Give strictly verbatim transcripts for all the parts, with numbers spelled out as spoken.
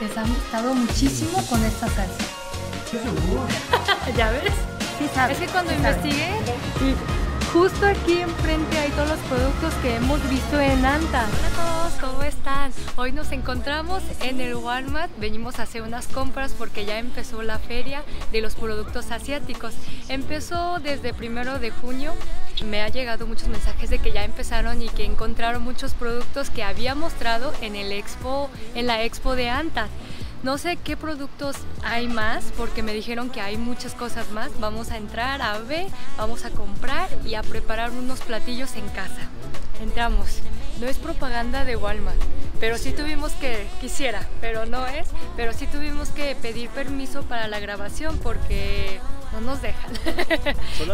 les han gustado muchísimo con esta salsa. ¿Ya ves? Sí sabe, es que cuando sí investigué, sabe. Justo aquí enfrente hay todos los productos que hemos visto en Anta. Hola a todos, ¿cómo están? Hoy nos encontramos en el Walmart, venimos a hacer unas compras porque ya empezó la feria de los productos asiáticos. Empezó desde primero de junio. Me ha llegado muchos mensajes de que ya empezaron y que encontraron muchos productos que había mostrado en el Expo, en la Expo de Anta. No sé qué productos hay más porque me dijeron que hay muchas cosas más. Vamos a entrar a ver, vamos a comprar y a preparar unos platillos en casa. Entramos. No es propaganda de Walmart, pero sí tuvimos que, quisiera, pero no es, pero sí tuvimos que pedir permiso para la grabación porque no nos dejan.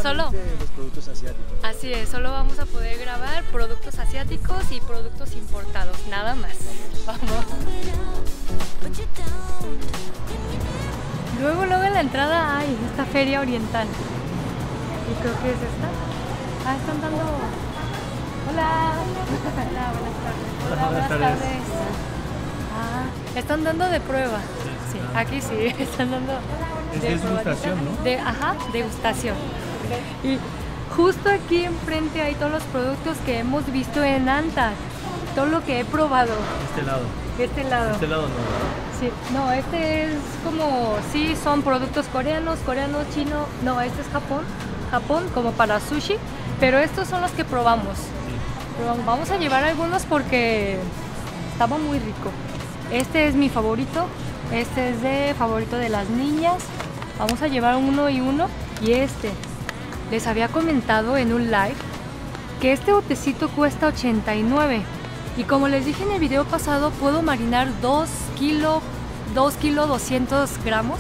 Solo los productos asiáticos. Así es, solo vamos a poder grabar productos asiáticos y productos importados, nada más. Vamos. Luego, luego en la entrada hay esta feria oriental. Y creo que es esta. Ah, están dando... Hola. Hola, buenas tardes. Hola, buenas tardes. Ah, están dando de prueba. Sí, aquí sí, están dando... De es degustación, ¿no? De, ajá, degustación. Y justo aquí enfrente hay todos los productos que hemos visto en Anta. Todo lo que he probado. Este lado. Este lado. Este lado no. Sí, no, este es como, sí, son productos coreanos, coreano, chino. No, este es Japón. Japón como para sushi. Pero estos son los que probamos. Sí. Vamos a llevar algunos porque estaba muy rico. Este es mi favorito. Este es de favorito de las niñas. Vamos a llevar uno y uno. Y este, les había comentado en un live que este botecito cuesta ochenta y nueve. Y como les dije en el video pasado, puedo marinar dos kilos, dos kilos doscientos gramos.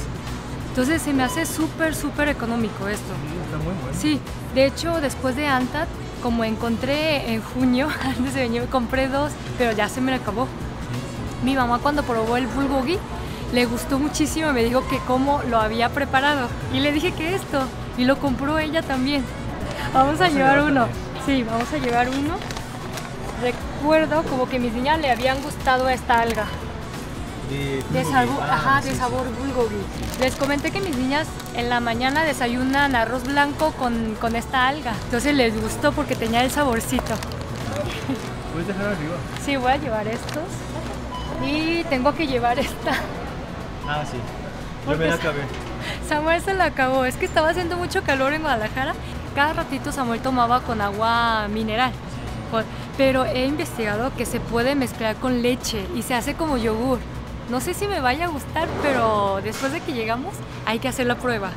Entonces se me hace súper, súper económico esto. Sí, está muy bueno. Sí, de hecho después de Anta, como encontré en junio, antes de venir compré dos, pero ya se me acabó. Mi mamá cuando probó el bulgogi, le gustó muchísimo, me dijo que cómo lo había preparado. Y le dije que esto, y lo compró ella también. Vamos a llevar uno. Sí, vamos a llevar uno. Recuerdo como que mis niñas le habían gustado esta alga. De sabor, ajá, de sabor bulgogi. Les comenté que mis niñas en la mañana desayunan arroz blanco con, con esta alga. Entonces les gustó porque tenía el saborcito. ¿Puedes dejar arriba? Sí, voy a llevar estos. Y tengo que llevar esta. Ah, sí. Yo me la acabé. Samuel se la acabó. Es que estaba haciendo mucho calor en Guadalajara. Cada ratito Samuel tomaba con agua mineral. Pero he investigado que se puede mezclar con leche y se hace como yogur. No sé si me vaya a gustar, pero después de que llegamos hay que hacer la prueba.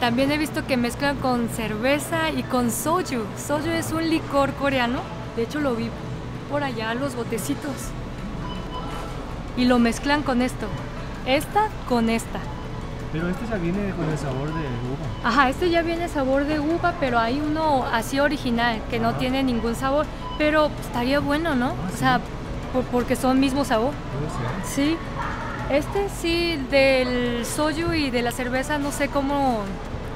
También he visto que mezclan con cerveza y con soju. Soju es un licor coreano. De hecho lo vi por allá, los botecitos. Y lo mezclan con esto, esta con esta. Pero este ya viene con el sabor de uva. Ajá, este ya viene sabor de uva, pero hay uno así original que no ah. tiene ningún sabor. Pero estaría bueno, ¿no? Ah, o sea, sí. por, porque son mismo sabor. Sí. Este sí, del soju y de la cerveza, no sé cómo,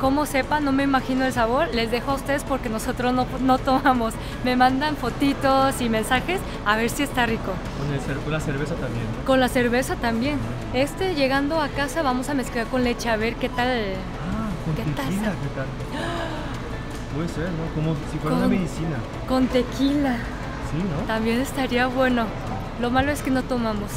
cómo sepa, no me imagino el sabor. Les dejo a ustedes porque nosotros no, no tomamos. Me mandan fotitos y mensajes a ver si está rico. Con la cerveza también, ¿no? Con la cerveza también. Este, llegando a casa, vamos a mezclar con leche, a ver qué tal... Ah, con ¿qué tequila, taza? ¿Qué tal? Puede ser, ¿no? Como si fuera con, una medicina. Con tequila. Sí, ¿no? También estaría bueno. Lo malo es que no tomamos.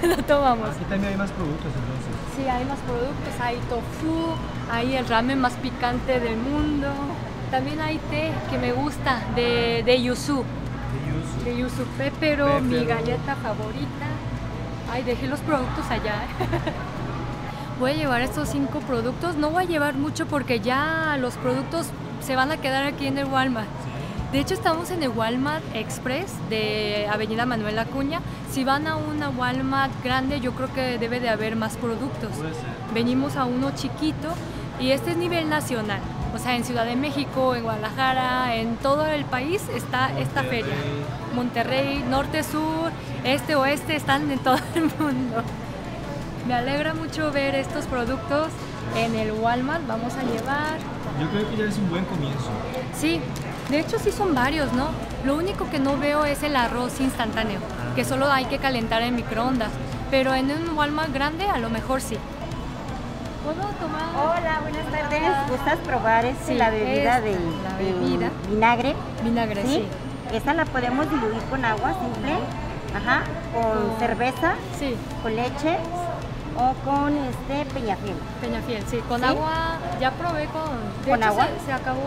No, no tomamos. Aquí también hay más productos, entonces. Sí, hay más productos. Hay tofu, hay el ramen más picante del mundo. También hay té que me gusta, de, de yuzu. De yuzu pepero, pepero, mi galleta favorita. Ay, dejé los productos allá. Voy a llevar estos cinco productos. No voy a llevar mucho porque ya los productos se van a quedar aquí en el Walmart. De hecho, estamos en el Walmart Express de Avenida Manuel Acuña. Si van a una Walmart grande, yo creo que debe de haber más productos. Venimos a uno chiquito y este es nivel nacional. O sea, en Ciudad de México, en Guadalajara, en todo el país está esta feria. Monterrey, norte, sur, este, oeste, están en todo el mundo. Me alegra mucho ver estos productos en el Walmart. Vamos a llevar... Yo creo que ya es un buen comienzo. Sí, de hecho sí son varios, ¿no? Lo único que no veo es el arroz instantáneo, que solo hay que calentar en microondas. pero en un Walmart grande a lo mejor sí. ¿Puedo tomar? Hola, buenas tardes. Hola. ¿Gustas probar este, sí, la bebida de la bebida. vinagre? Vinagre, sí. sí. Esta la podemos diluir con agua simple, ajá, con oh. cerveza, sí. con leche o con este Peñafiel. Peñafiel, sí, con ¿Sí? agua, ya probé con... De ¿Con hecho, agua? Se, se acabó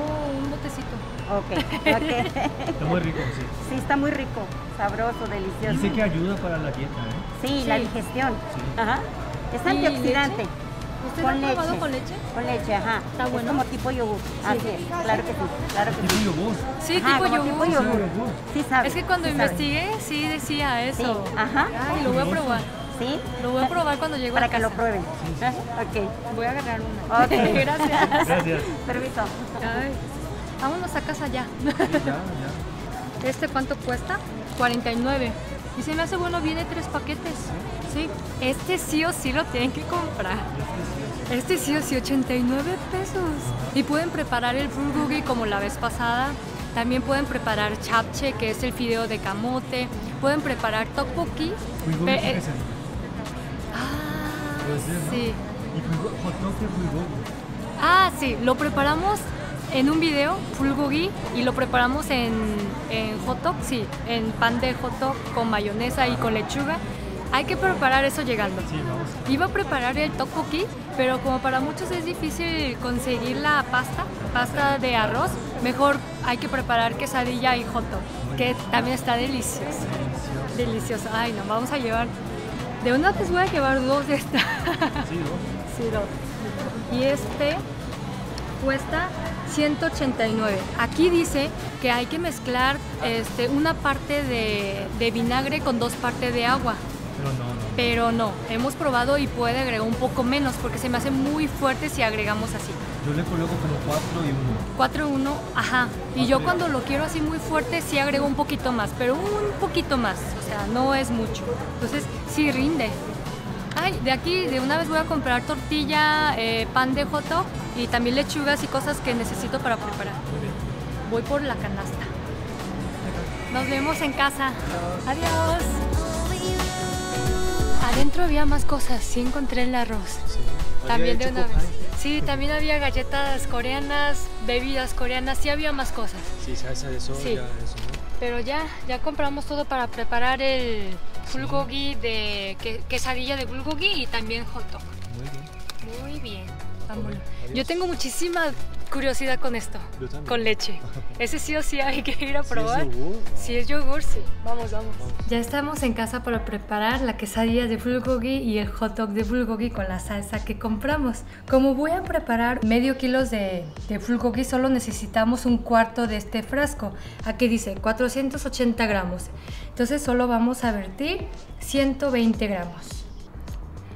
un botecito. Ok, ok. Está muy rico, sí. Sí, está muy rico, sabroso, delicioso. Dice que ayuda para la dieta, ¿eh? Sí, sí. la digestión. Sí. Ajá. Es antioxidante. Leche? ¿Usted con ha probado leche. con leche? Con leche, ajá. Está bueno. Es como tipo yogur. Sí. Así es, claro que sí, claro que sí. ¿Tipo yogur? Sí, ajá, tipo, yogur. tipo yogur. Sí, sabe. Es que cuando sí investigué, sí decía eso. Sí. Ajá. Ay, lo voy a probar. ¿Sí? Lo voy a probar cuando llegue Para a casa. Para que lo prueben. Sí, sí. Ok. Voy a agarrar una. Ok. Gracias. Gracias. Permiso. Ay. Vámonos a casa ya. Sí, ya, ya. ¿Este cuánto cuesta? cuarenta y nueve. Y se me hace bueno, viene tres paquetes. Sí. Este sí o sí lo tienen que comprar. Este sí o sí, ochenta y nueve pesos. Y pueden preparar el bulgogi como la vez pasada. También pueden preparar chapche, que es el fideo de camote. Pueden preparar tteokbokki. Bulgogi es ese. Ah, sí. Y hotteok es bulgogi. Ah, sí. Lo preparamos en un video, bulgogi, y lo preparamos en, en hotteok, sí, en pan de hotteok con mayonesa y con lechuga. Hay que preparar eso llegando. Sí, vamos. Iba a preparar el tteokbokki, pero como para muchos es difícil conseguir la pasta, pasta de arroz, mejor hay que preparar quesadilla y hotteok, que también está delicioso. Delicioso. Delicioso. Ay, no, vamos a llevar... De una vez voy a llevar dos de esta. Sí, dos. Sí, dos. Y este cuesta ciento ochenta y nueve. Aquí dice que hay que mezclar este, una parte de, de vinagre con dos partes de agua. Pero no, no. Pero no, hemos probado y puede agregar un poco menos porque se me hace muy fuerte si agregamos así. Yo le coloco como cuatro y uno. cuatro y uno, ajá. Y cuatro yo cuando lo quiero así muy fuerte sí agrego un poquito más, pero un poquito más, o sea, no es mucho. Entonces sí rinde. Ay, de aquí de una vez voy a comprar tortilla, eh, pan de hotteok y también lechugas y cosas que necesito para preparar. Voy por la canasta. Nos vemos en casa. Adiós. Adiós. Adentro había más cosas, sí encontré el arroz. Sí. También de una vez. Sí, también había galletas coreanas, bebidas coreanas, sí había más cosas. Sí, salsa de soya, sí. eso, ¿no? Pero ya, ya compramos todo para preparar el bulgogi, de que, quesadilla de bulgogi y también hotteok. Muy bien. Muy bien. Vámonos. Yo tengo muchísima curiosidad con esto, con leche. Ese sí o sí hay que ir a probar. Si es yogur, si es yogur, sí. Vamos, vamos. Ya estamos en casa para preparar la quesadilla de bulgogi y el hotteok de bulgogi con la salsa que compramos. Como voy a preparar medio kilo de, de bulgogi, solo necesitamos un cuarto de este frasco. Aquí dice cuatrocientos ochenta gramos. Entonces solo vamos a vertir ciento veinte gramos.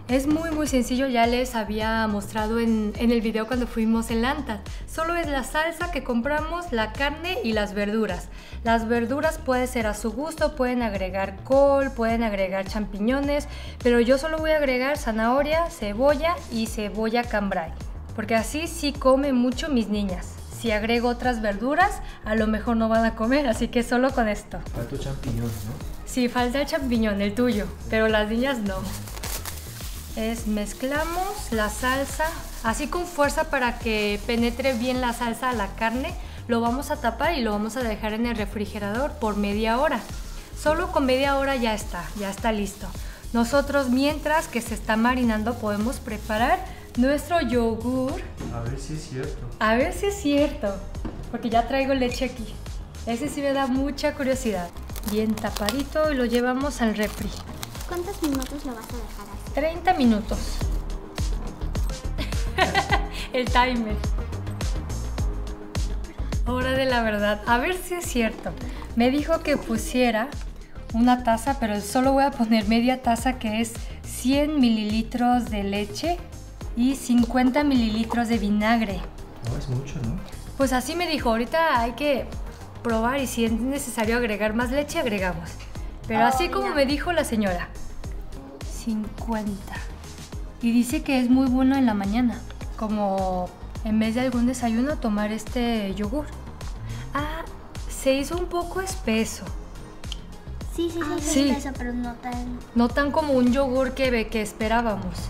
Es muy muy sencillo, ya les había mostrado en, en el video cuando fuimos en Anta. Solo es la salsa que compramos, la carne y las verduras. Las verduras pueden ser a su gusto, pueden agregar col, pueden agregar champiñones, pero yo solo voy a agregar zanahoria, cebolla y cebolla cambray, porque así sí comen mucho mis niñas. Si agrego otras verduras, a lo mejor no van a comer, así que solo con esto. Falta el champiñón, ¿no? Sí, falta el champiñón, el tuyo, pero las niñas no. Es mezclamos la salsa así con fuerza para que penetre bien la salsa a la carne. Lo vamos a tapar y lo vamos a dejar en el refrigerador por media hora. Solo con media hora ya está, ya está listo. Nosotros mientras que se está marinando podemos preparar nuestro yogur. A ver si es cierto. A ver si es cierto, porque ya traigo leche aquí. Ese sí me da mucha curiosidad. Bien tapadito y lo llevamos al refri. ¿Cuántos minutos lo vas a dejar así? treinta minutos. El timer. Hora de la verdad. A ver si es cierto. Me dijo que pusiera una taza, pero solo voy a poner media taza, que es cien mililitros de leche y cincuenta mililitros de vinagre. No es mucho, ¿no? Pues así me dijo. Ahorita hay que probar y si es necesario agregar más leche, agregamos. Pero así como me dijo la señora, cincuenta. Y dice que es muy bueno en la mañana, como en vez de algún desayuno tomar este yogur. Ah, se hizo un poco espeso. Sí, sí, sí, ah, sí. Eso, pero no tan... No tan como un yogur que, que esperábamos.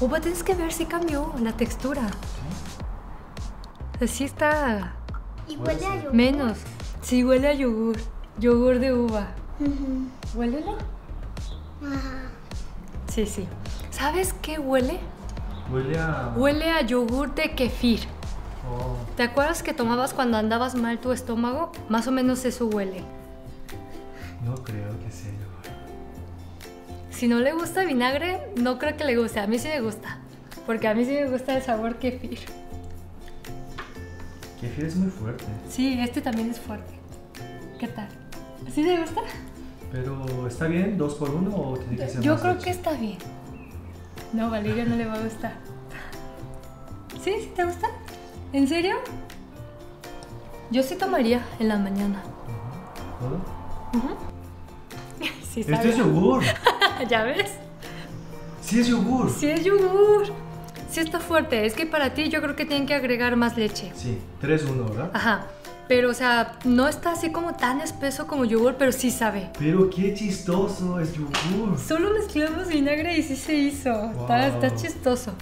Oh, pero tienes que ver si cambió la textura. Así está... Y huele a yogur. Menos. Sí, huele a yogur. Yogur de uva. Uh-huh. ¿Huélelo? Ajá. Sí, sí. ¿Sabes qué huele? Huele a... Huele a yogur de kefir. Oh. ¿Te acuerdas que tomabas cuando andabas mal tu estómago? Más o menos eso huele. No creo que sea yogur. Si no le gusta vinagre, no creo que le guste. A mí sí me gusta. Porque a mí sí me gusta el sabor kefir. Kefir es muy fuerte. Sí, este también es fuerte. ¿Qué tal? ¿Sí te gusta? Pero, ¿está bien? ¿Dos por uno o tiene que ser Yo más creo leche? que está bien. No, Valeria no le va a gustar. ¿Sí? ¿Sí te gusta? ¿En serio? Yo sí tomaría en la mañana. Uh-huh. ¿Todo? Uh-huh. Sí, ¡Esto es yogur! ¿Ya ves? ¡Sí es yogur! ¡Sí es yogur! Sí está fuerte, es que para ti yo creo que tienen que agregar más leche. Sí, tres uno, ¿verdad? Ajá, pero o sea, no está así como tan espeso como yogur, pero sí sabe. Pero qué chistoso es yogur. Solo mezclamos vinagre y sí se hizo, wow. está, está chistoso.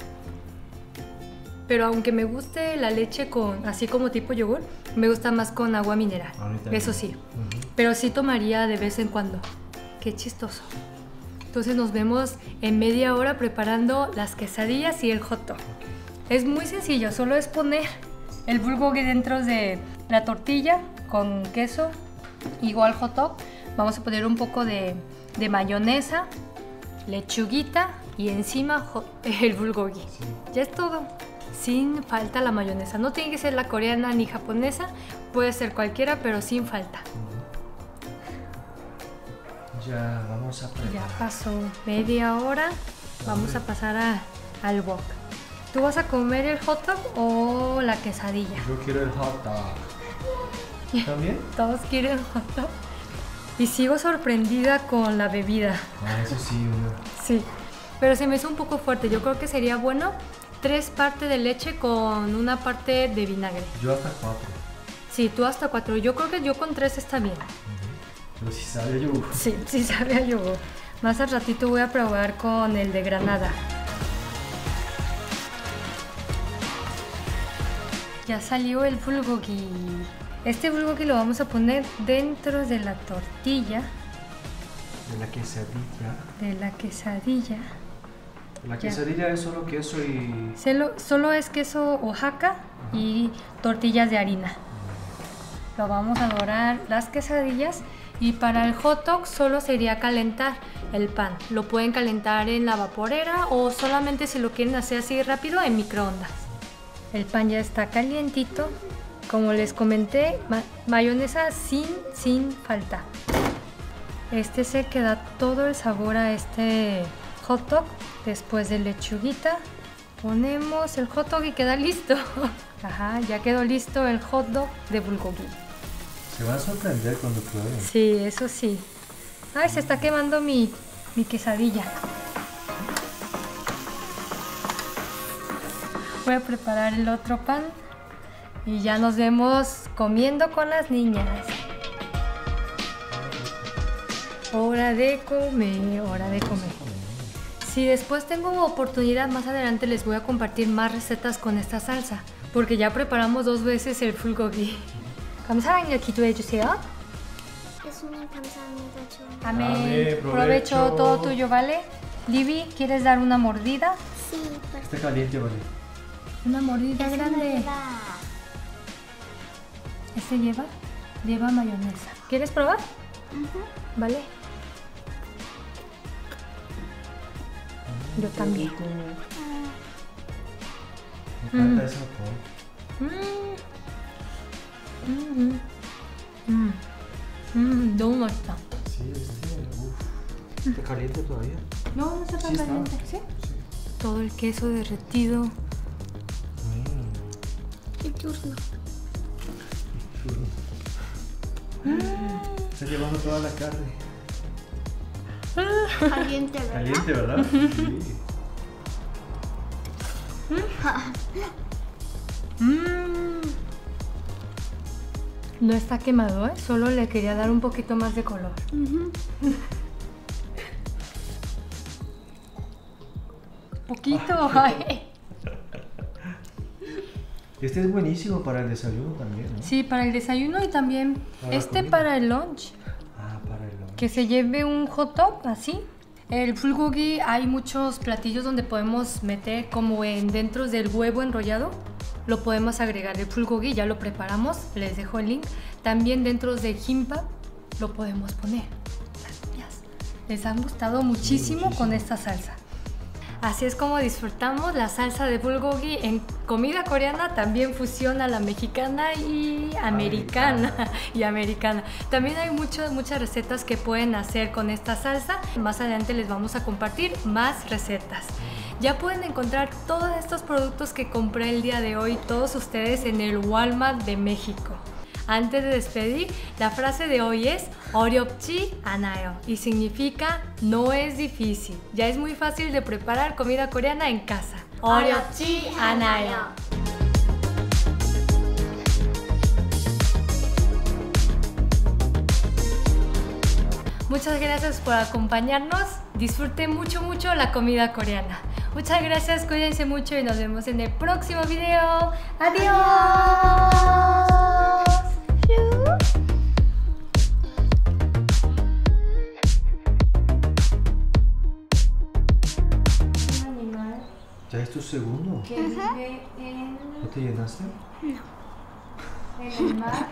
Pero aunque me guste la leche con, así como tipo yogur, me gusta más con agua mineral, eso sí. Uh-huh. Pero sí tomaría de vez en cuando, qué chistoso. Entonces nos vemos en media hora preparando las quesadillas y el hotteok. Es muy sencillo, solo es poner el bulgogi dentro de la tortilla con queso, igual hotteok. Vamos a poner un poco de, de mayonesa, lechuguita y encima el bulgogi. Sí. Ya es todo, sin falta la mayonesa. No tiene que ser la coreana ni japonesa, puede ser cualquiera, pero sin falta. Ya vamos a preparar. Ya pasó media hora, vamos a pasar a, al wok. ¿Tú vas a comer el hotteok o la quesadilla? Yo quiero el hotteok. ¿También? Todos quieren hotteok. Y sigo sorprendida con la bebida. Ah, eso sí, ¿no? Sí, pero se me hizo un poco fuerte. Yo creo que sería bueno tres partes de leche con una parte de vinagre. Yo hasta cuatro. Sí, tú hasta cuatro. Yo creo que yo con tres está bien. Pero sí sabe a yogur. Sí, sí sabe a yogur. Más al ratito voy a probar con el de granada. Ya salió el bulgogi. Este bulgogi lo vamos a poner dentro de la tortilla. De la quesadilla. De la quesadilla. La quesadilla ya. Es solo queso y... Solo, solo es queso Oaxaca. Ajá. Y tortillas de harina. Lo vamos a dorar las quesadillas. Y para el hotteok solo sería calentar el pan. Lo pueden calentar en la vaporera o solamente si lo quieren hacer así rápido en microondas. El pan ya está calientito. Como les comenté, ma mayonesa sin, sin falta. Este es el que da todo el sabor a este hotteok. Después de lechuguita ponemos el hotteok y queda listo. Ajá, ya quedó listo el hotteok de bulgogi. Se van a sorprender cuando prueben. Sí, eso sí. Ay, se está quemando mi, mi quesadilla. Voy a preparar el otro pan y ya nos vemos comiendo con las niñas. Hora de comer, hora de comer. Si después tengo oportunidad, más adelante les voy a compartir más recetas con esta salsa, porque ya preparamos dos veces el bulgogi. 감사합니다. 기도해 주세요. 예수님 감사합니다. Amén. Provecho, todo tuyo, ¿vale? Libby, ¿quieres dar una mordida? Sí. Está caliente, ¿vale? Una mordida grande. Este lleva, lleva mayonesa. ¿Quieres probar? Uh-huh. Vale. Yo también. Me encanta eso. Mmm, mmm, mmm, ¿dónde no está? Sí, este, uff, ¿está caliente todavía? No, no está tan sí caliente, está. ¿Sí? ¿Sí? Todo el queso derretido. Mm. Qué churro. Qué churro. Mm. Está llevando toda la carne. Caliente, ¿verdad? Caliente, ¿verdad? Sí. Mmm. No está quemado, ¿eh? Solo le quería dar un poquito más de color. Uh-huh. Poquito. Ay. Este es buenísimo para el desayuno también, ¿no? Sí, para el desayuno y también para este para el lunch. Ah, para el lunch. Que se lleve un hotteok así. El bulgogi, hay muchos platillos donde podemos meter como en dentro del huevo enrollado. Lo podemos agregar el bulgogi, ya lo preparamos, les dejo el link. También dentro de kimpa lo podemos poner. Las niñas les han gustado muchísimo, sí, muchísimo con esta salsa. Así es como disfrutamos la salsa de bulgogi en comida coreana, también fusión a la mexicana y americana. americana. y americana. También hay muchas, muchas recetas que pueden hacer con esta salsa. Más adelante les vamos a compartir más recetas. Ya pueden encontrar todos estos productos que compré el día de hoy, todos ustedes, en el Walmart de México. Antes de despedir, la frase de hoy es eo-lyeob-ji anh-ayo y significa no es difícil. Ya es muy fácil de preparar comida coreana en casa. eo-lyeob-ji anh-ayo. Muchas gracias por acompañarnos. Disfruten mucho, mucho la comida coreana. Muchas gracias, cuídense mucho y nos vemos en el próximo video. ¡Adiós! ¿Ya es tu segundo? ¿Qué vive en... ¿No te llenaste? No. ¿En el mar?